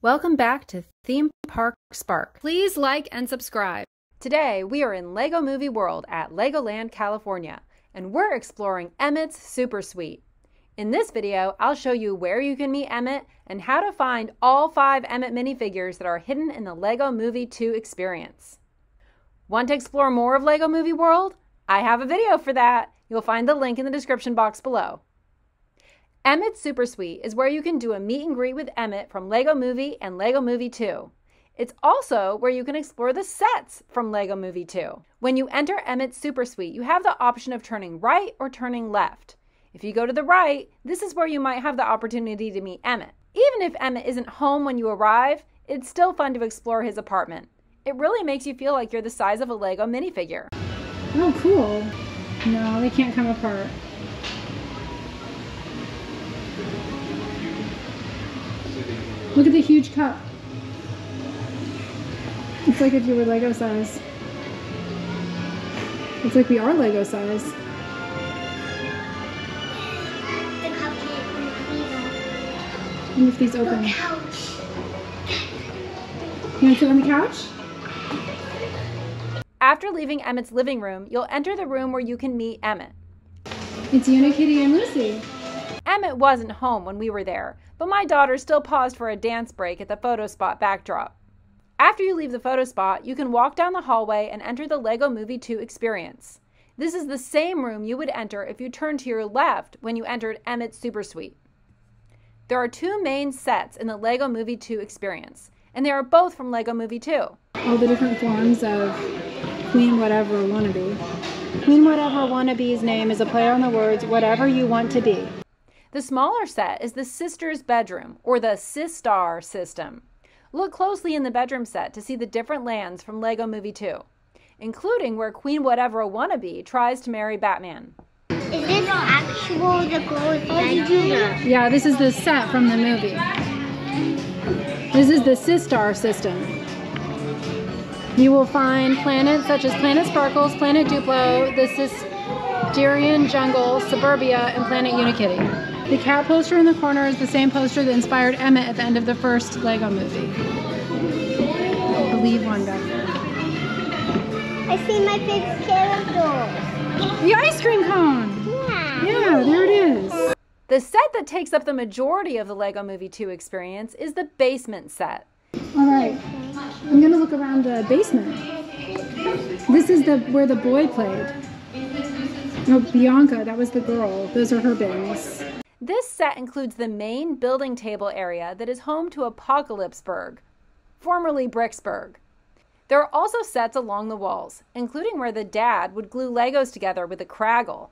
Welcome back to Theme Park Spark. Please like and subscribe. Today we are in Lego Movie World at Legoland, California, and we're exploring Emmet's Super Suite. In this video, I'll show you where you can meet Emmet and how to find all 5 Emmet minifigures that are hidden in the Lego Movie 2 experience. Want to explore more of Lego Movie World? I have a video for that. You'll find the link in the description box below. Emmet's Super Suite is where you can do a meet and greet with Emmet from Lego Movie and Lego Movie 2. It's also where you can explore the sets from Lego Movie 2. When you enter Emmet's Super Suite, you have the option of turning right or turning left. If you go to the right, this is where you might have the opportunity to meet Emmet. Even if Emmet isn't home when you arrive, it's still fun to explore his apartment. It really makes you feel like you're the size of a Lego minifigure. Oh, cool. No, they can't come apart. Look at the huge cup. It's like if you were Lego size. It's like we are Lego size. The cup can't move either. If these open. The couch. You want to sit on the couch? After leaving Emmet's living room, you'll enter the room where you can meet Emmet. It's Unikitty and Lucy. Emmet wasn't home when we were there, but my daughter still paused for a dance break at the photo spot backdrop. After you leave the photo spot, you can walk down the hallway and enter the Lego Movie 2 experience. This is the same room you would enter if you turned to your left when you entered Emmet's Super Suite. There are 2 main sets in the Lego Movie 2 experience, and they are both from Lego Movie 2. All the different forms of Queen Watevra Wa'Nabi. Queen Watevra Wa'Nabi's name is a play on the words, whatever you want to be. The smaller set is the Sistar's bedroom, or the Sistar system. Look closely in the bedroom set to see the different lands from Lego Movie 2, including where Queen Watevra Wa'Nabi tries to marry Batman. Is this actual the gold bedroom? Yeah, this is the set from the movie. This is the Sistar system. You will find planets such as Planet Sparkles, Planet Duplo, the Sistarian Jungle, Suburbia, and Planet Unikitty. The cat poster in the corner is the same poster that inspired Emmet at the end of the first Lego movie. I believe one back there. I see my big candle. The ice cream cone! Yeah. Yeah, there it is. The set that takes up the majority of the Lego Movie 2 experience is the basement set. Alright, I'm going to look around the basement. This is where the boy played. No, Bianca, that was the girl. Those are her bins. This set includes the main building table area that is home to Apocalypseburg, formerly Bricksburg. There are also sets along the walls, including where the dad would glue Legos together with a Kragle,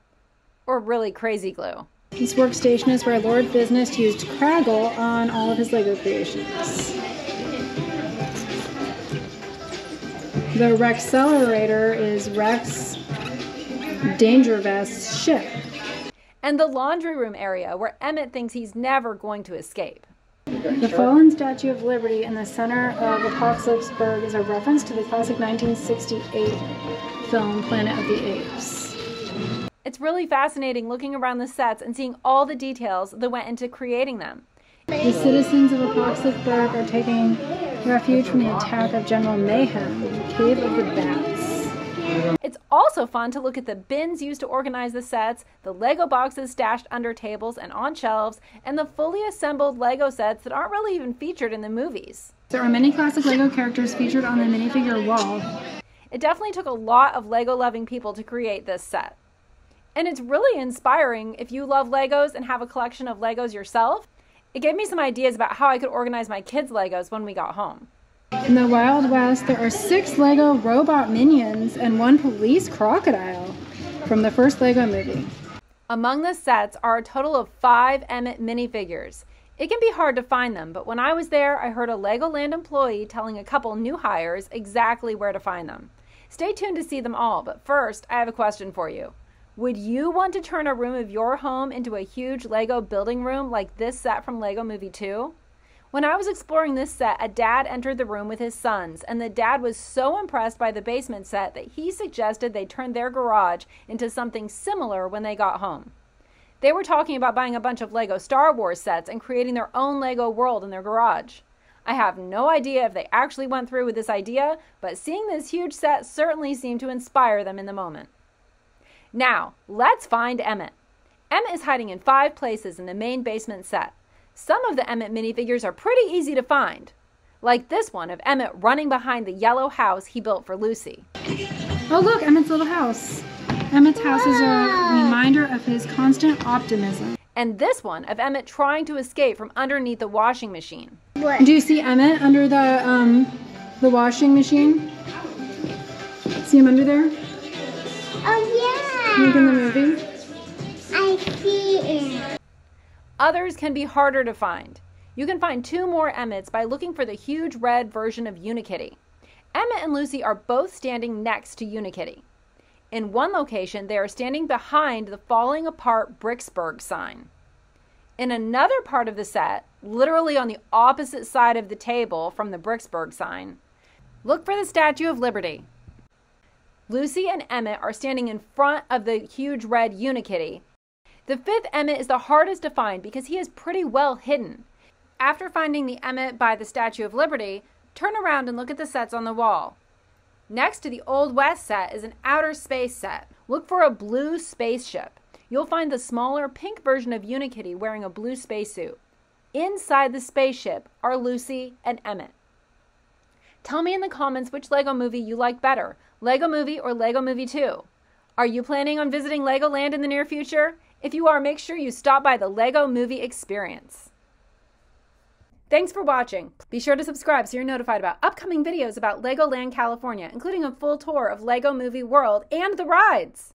or really crazy glue. This workstation is where Lord Business used Kragle on all of his Lego creations. The Rex-celerator is Rex Danger Vest ship. And the laundry room area where Emmet thinks he's never going to escape. The fallen Statue of Liberty in the center of Apocalypseburg is a reference to the classic 1968 film Planet of the Apes. It's really fascinating looking around the sets and seeing all the details that went into creating them. The citizens of Apocalypseburg are taking refuge from the attack of General Mayhem, the Cave of the Bats. It's also fun to look at the bins used to organize the sets, the Lego boxes stashed under tables and on shelves, and the fully assembled Lego sets that aren't really even featured in the movies. There are many classic Lego characters featured on the minifigure wall. It definitely took a lot of Lego-loving people to create this set. And it's really inspiring if you love Legos and have a collection of Legos yourself. It gave me some ideas about how I could organize my kids' Legos when we got home. In the Wild West, there are 6 Lego robot minions and 1 police crocodile from the first Lego movie. Among the sets are a total of 5 Emmet minifigures. It can be hard to find them, but when I was there, I heard a Legoland employee telling a couple new hires exactly where to find them. Stay tuned to see them all, but first, I have a question for you. Would you want to turn a room of your home into a huge Lego building room like this set from Lego Movie 2? When I was exploring this set, a dad entered the room with his sons, and the dad was so impressed by the basement set that he suggested they turn their garage into something similar when they got home. They were talking about buying a bunch of Lego Star Wars sets and creating their own Lego world in their garage. I have no idea if they actually went through with this idea, but seeing this huge set certainly seemed to inspire them in the moment. Now, let's find Emmet. Emmet is hiding in 5 places in the main basement set. Some of the Emmet minifigures are pretty easy to find, like this one of Emmet running behind the yellow house he built for Lucy. Oh look, Emmet's little house. Emmet's house is a reminder of his constant optimism. And this one of Emmet trying to escape from underneath the washing machine. What? Do you see Emmet under the washing machine? See him under there? Oh yeah! Like in the movie? I see it. Others can be harder to find. You can find 2 more Emmets by looking for the huge red version of Unikitty. Emmet and Lucy are both standing next to Unikitty. In one location, they are standing behind the falling apart Bricksburg sign. In another part of the set, literally on the opposite side of the table from the Bricksburg sign, look for the Statue of Liberty. Lucy and Emmet are standing in front of the huge red Unikitty. The 5th Emmet is the hardest to find because he is pretty well hidden. After finding the Emmet by the Statue of Liberty, turn around and look at the sets on the wall. Next to the Old West set is an outer space set. Look for a blue spaceship. You'll find the smaller pink version of Unikitty wearing a blue spacesuit. Inside the spaceship are Lucy and Emmet. Tell me in the comments which Lego movie you like better, Lego Movie or Lego Movie 2. Are you planning on visiting Legoland in the near future? If you are, make sure you stop by the Lego Movie Experience. Thanks for watching. Be sure to subscribe so you're notified about upcoming videos about Legoland California, including a full tour of Lego Movie World and the rides.